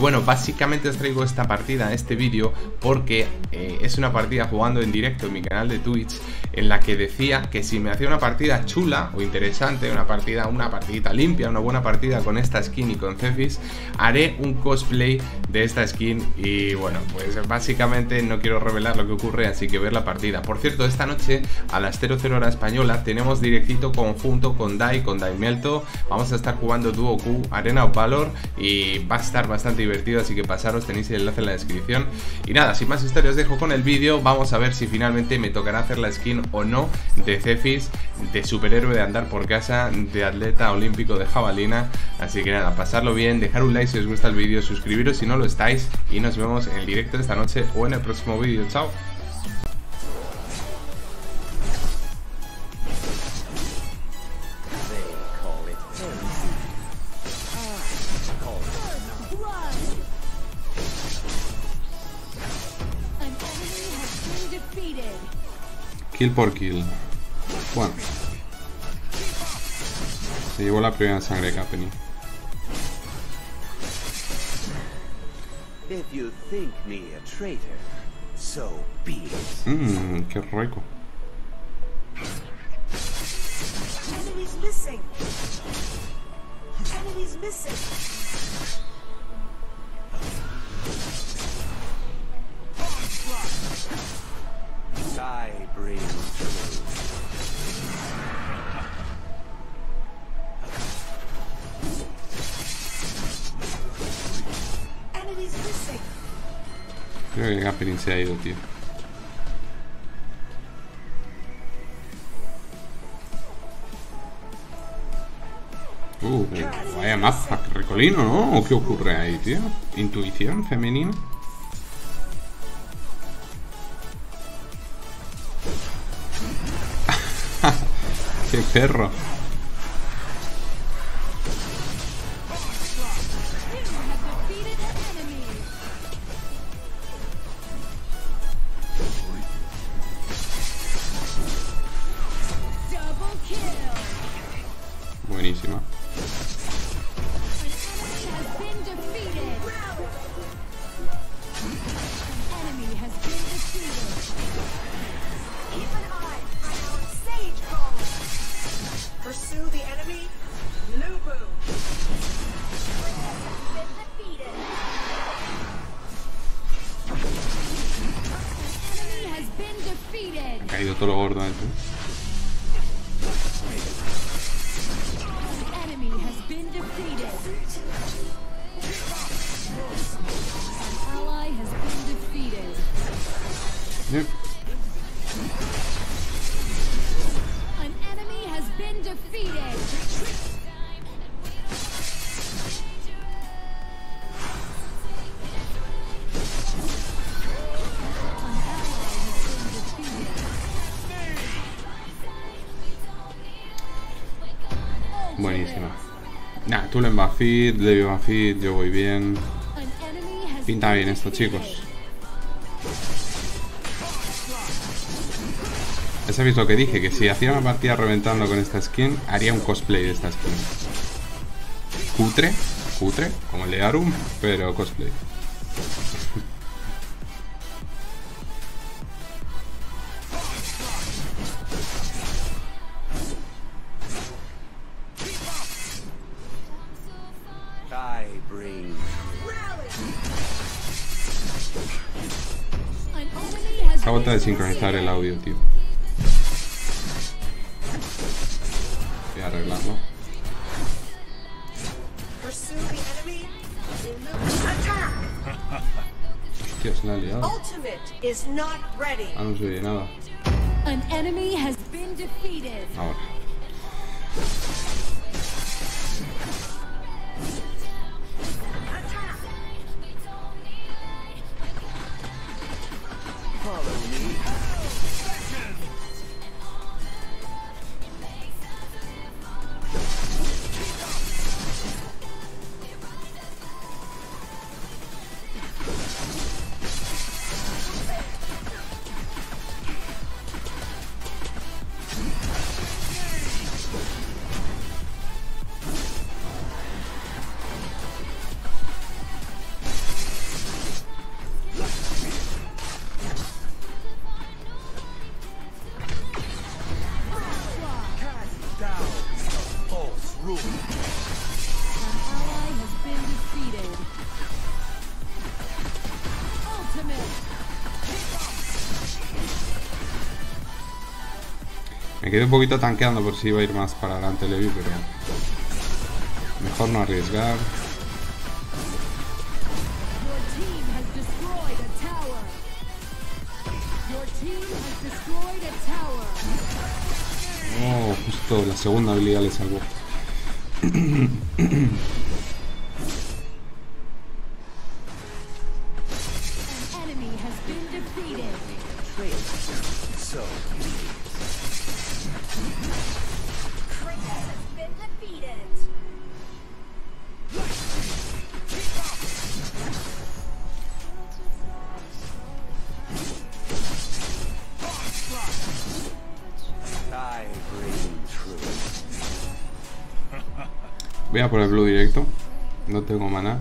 Bueno, básicamente os traigo esta partida, este vídeo, porque es una partida jugando en directo en mi canal de Twitch, en la que decía que si me hacía una partida chula o interesante, una partidita limpia, una buena partida con esta skin y con Zephys, haré un cosplay de esta skin. Y bueno, pues básicamente no quiero revelar lo que ocurre, así que ver la partida. Por cierto, esta noche a las 00 hora española tenemos directito conjunto con Dai Melto. Vamos a estar jugando Duo Q Arena o Valor y va a estar bastante divertido, así que pasaros, tenéis el enlace en la descripción. Y nada, sin más historias, os dejo con el vídeo. Vamos a ver si finalmente me tocará hacer la skin o no de Zephys, de superhéroe de andar por casa, de atleta olímpico de jabalina. Así que nada, pasarlo bien, dejar un like si os gusta el vídeo, suscribiros si no lo estáis y nos vemos en el directo de esta noche o en el próximo vídeo. Chao. Kill por kill. Bueno, se llevó la primera sangre, Capeni. Qué rico. Creo que el Capelin se ha ido, tío. Vaya mapa Recolino, ¿no? ¿Qué ocurre ahí, tío? Intuición femenina. ¡Qué perro! Buenísima. Ha caído todo lo gordo eso. Yep. An enemy has been defeated. Buenísima. Nah, Tulen va fit, Levi va fit, yo voy bien. Pinta bien esto, chicos. ¿Sabéis lo que dije? Que si hacía una partida reventando con esta skin, haría un cosplay de esta skin. Cutre, cutre, como el de Arum, pero cosplay. Esa vuelta de sincronizar el audio, tío. Voy a arreglarlo. Hostia, se la ha liado. Ah, no se oye nada. Ahora. Me quedé un poquito tanqueando por si iba a ir más para adelante Levi, pero mejor no arriesgar. Oh, justo la segunda habilidad le salvó. Voy a por el blue directo, no tengo maná.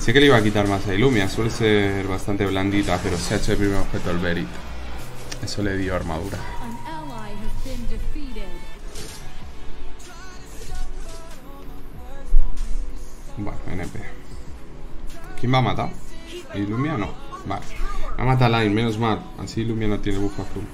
Sé que le iba a quitar más a Ilumia, suele ser bastante blandita, pero se ha hecho el primer objeto al Berit. Eso le dio armadura. Bueno, NP. ¿Quién va a matar? ¿Ilumia o no? Vale. Va a matar a Line, menos mal. Así Ilumia no tiene buff azul.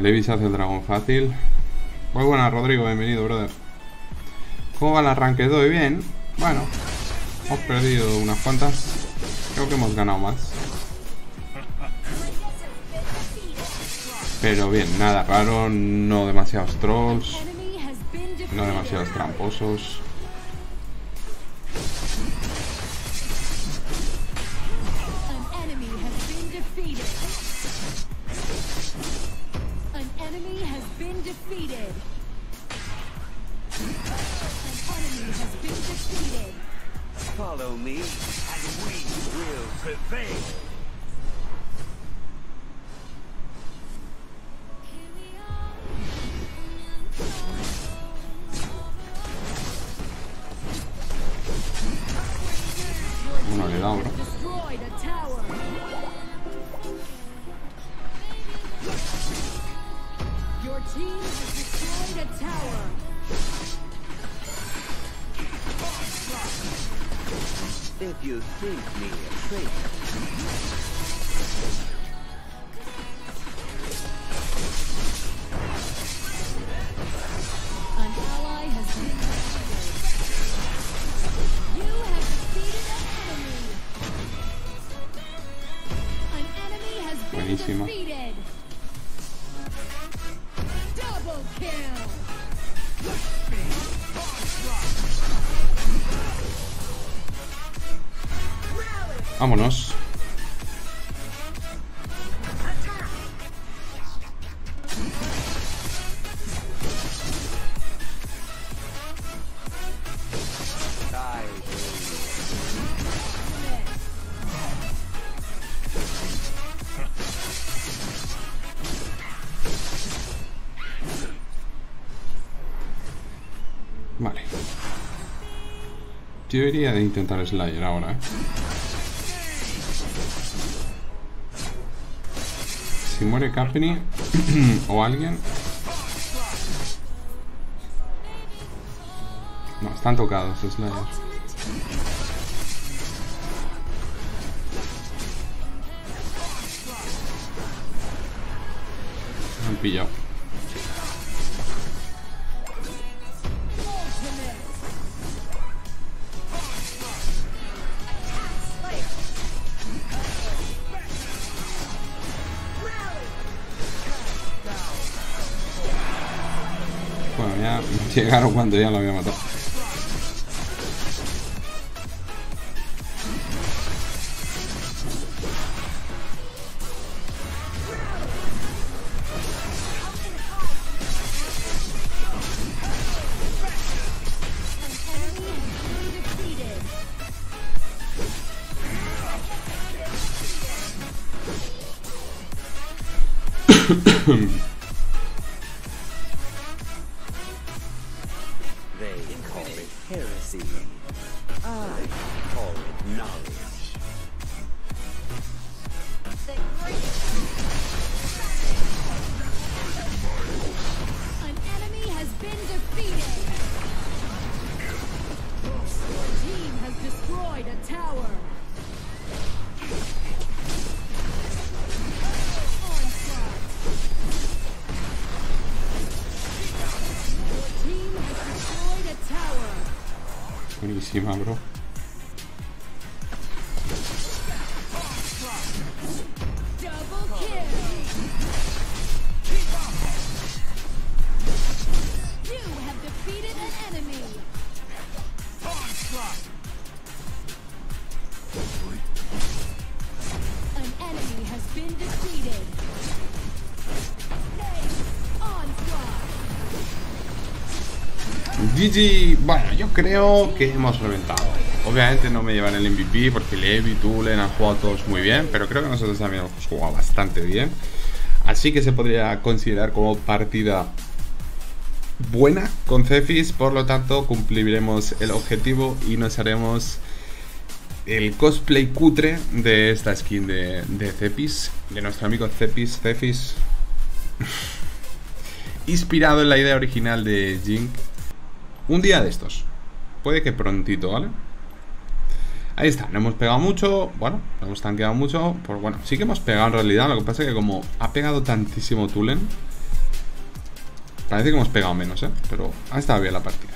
Levi se hace el dragón fácil. Muy buenas, Rodrigo, bienvenido, brother. ¿Cómo va el arranque de hoy? Bien. Bueno, hemos perdido unas cuantas. Creo que hemos ganado más. Pero bien, nada raro. No demasiados trolls. No demasiados tramposos. Vámonos. Vale. Yo debería de intentar Slayer ahora, ¿eh? Si muere Capri o alguien, No, están tocados, es la... han pillado. Bueno, ya llegaron cuando ya lo había matado. Buenísima, bro. GG. Bueno, yo creo que hemos reventado. Obviamente no me llevan el MVP porque Levi, Tulen han jugado todos muy bien, pero creo que nosotros también hemos jugado bastante bien. Así que se podría considerar como partida buena con Zephys. Por lo tanto, cumpliremos el objetivo y nos haremos el cosplay cutre de esta skin de Zephys, de nuestro amigo Zephys. Zephys inspirado en la idea original de Jink. Un día de estos, puede que prontito, ¿vale? Ahí está, no hemos pegado mucho. Bueno, no hemos tanqueado mucho, pero bueno, sí que hemos pegado en realidad. Lo que pasa es que como ha pegado tantísimo Tulen, parece que hemos pegado menos, ¿eh? Pero ha estado bien la partida.